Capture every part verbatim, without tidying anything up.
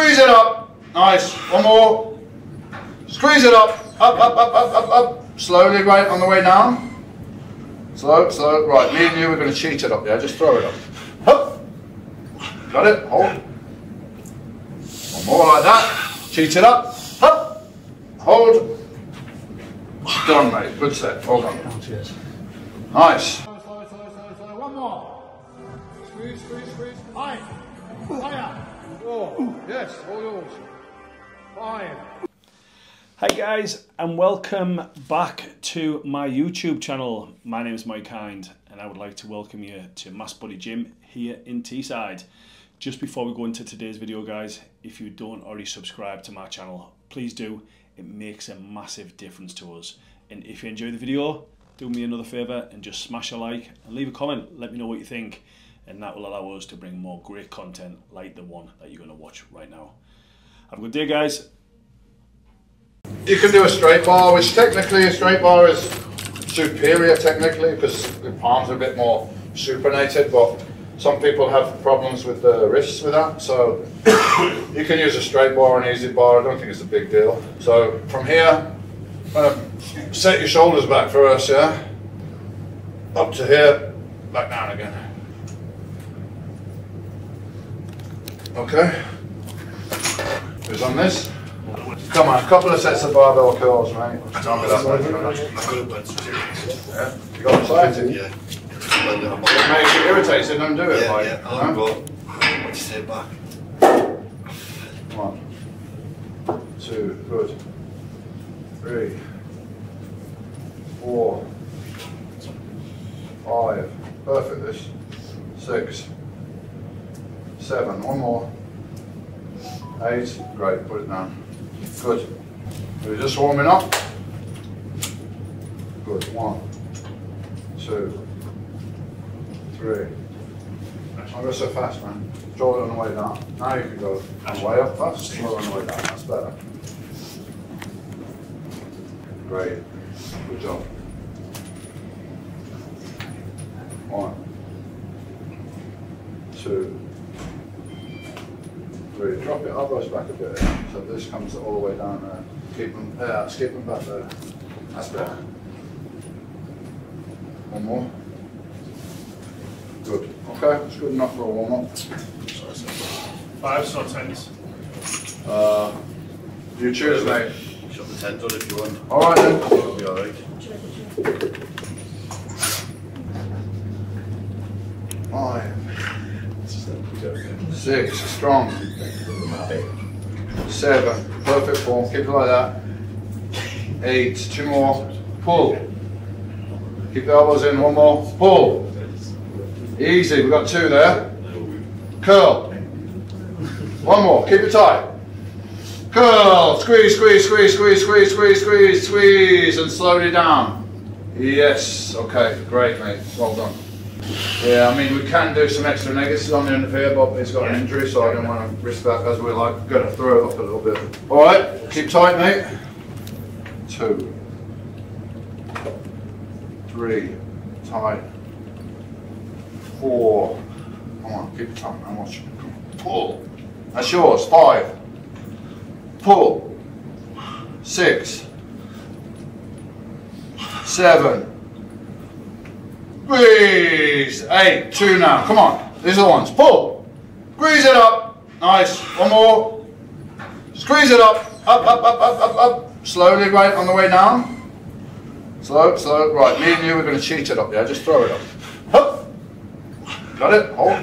Squeeze it up. Nice. One more. Squeeze it up. Up, up, up, up, up, up. Slowly, right on the way down. Slow, slow. Right. Me and you, we're going to cheat it up. Yeah, just throw it up. Up. Got it. Hold. One more like that. Cheat it up. Up. Hold. Done, mate. Good set. Hold on. Cheers. Nice. Slow, slow, slow, slow, slow. One more. Squeeze, squeeze, squeeze. High. Higher. Four. Yes, all yours. Five. Hey guys, and welcome back to my YouTube channel. My name is Mike Hind, and I would like to welcome you to Mass Buddy Gym here in Teesside. Just before we go into today's video, guys, if you don't already subscribe to my channel, please do. It makes a massive difference to us. And if you enjoy the video, do me another favor and just smash a like and leave a comment. Let me know what you think, and that will allow us to bring more great content like the one that you're going to watch right now. Have a good day, guys. You can do a straight bar, which technically a straight bar is superior technically because the palms are a bit more supinated, but some people have problems with the wrists with that, so you can use a straight bar or an E Z bar. I don't think it's a big deal. So from here, kind of set your shoulders back for us, yeah? Up to here, back down again. Okay. Who's on this? Come on, a couple of sets of barbell curls, mate. Don't get that. Yeah. You got excited? Yeah. It makes you irritated, don't do it. Yeah, like, yeah, I'll go. What do you say back? One, two, good. Three, four, five, perfect this. Six, seven, one more. Eight, great, put it down. Good. We're just warming up. Good, one, two, three. Don't go so fast, man. Draw it on the way down. Now you can go on the way up fast, slow on the way down. That's better. Great. Good job. One, two, three. Drop your elbows back a bit. So this comes all the way down there. Keep them there. Yeah, keep them back there. That's better. One more. Good. Okay, it's good enough for a warm up. Fives or tens? Uh, you choose, mate. Shut the tent on if you want. Alright then. It'll be alright. Five. Six, strong. Seven, perfect form. Keep it like that. Eight, two more. Pull. Keep the elbows in, one more. Pull. Easy, we've got two there. Curl. One more, keep it tight. Curl, squeeze, squeeze, squeeze, squeeze, squeeze, squeeze, squeeze, squeeze, and slowly down. Yes, okay, great mate, well done. Yeah, I mean, we can do some extra negatives on the end of here, but he's got an injury, so I don't want to risk that as we're like going to throw it up a little bit. All right, keep tight mate. Two. Three, tight. Four, come on, keep it tight, man, watch. Pull, that's yours, five. Pull, six, seven, squeeze, eight, two now, come on, these are the ones, pull, squeeze it up, nice, one more, squeeze it up, up, up, up, up, up, up, slowly, right on the way down, slow, slow, right, me and you, we're going to cheat it up, yeah, just throw it up. Got it? Hold.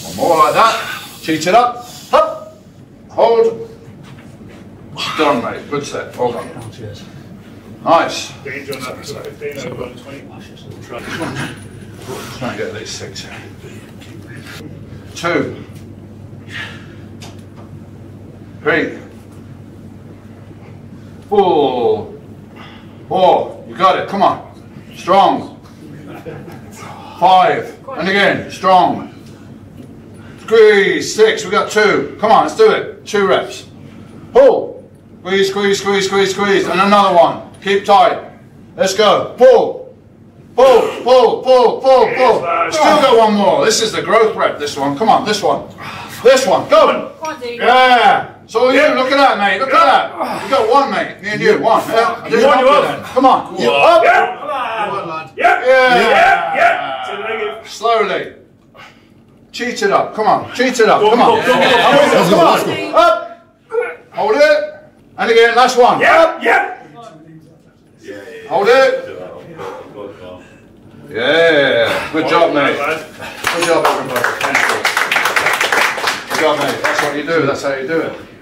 One more like that. Cheat it up. Up. Hold. Done, mate. Good set. Hold on. Cheers. Nice. Trying to get these six. Two. Three. Four. Four. You got it. Come on. Strong. Five, and again, strong. Squeeze, six, we got two. Come on, let's do it. Two reps. Pull. Squeeze, squeeze, squeeze, squeeze, squeeze. And another one. Keep tight. Let's go. Pull. Pull, pull, pull, pull, pull. Still got one more. This is the growth rep, this one. Come on, this one. This one, go! Come on, dude. Yeah! So you, yeah. Look at that, mate, look yeah. at that. We've got one, mate, me and you, one. Yeah. You want you up? Come on, you up! Yeah! Come on, lad. Yeah! Yeah! Yeah! Slowly. Cheat it up, come on, cheat it up, go, come on. Go, go, go, go. Yeah. Come on, come on. Up! Hold it. And again, last one. Yeah. Up! Yeah! Yeah, yeah. Hold it. Yeah! Good job, mate. Good job, everybody. Thank you. That's what you do, that's how you do it.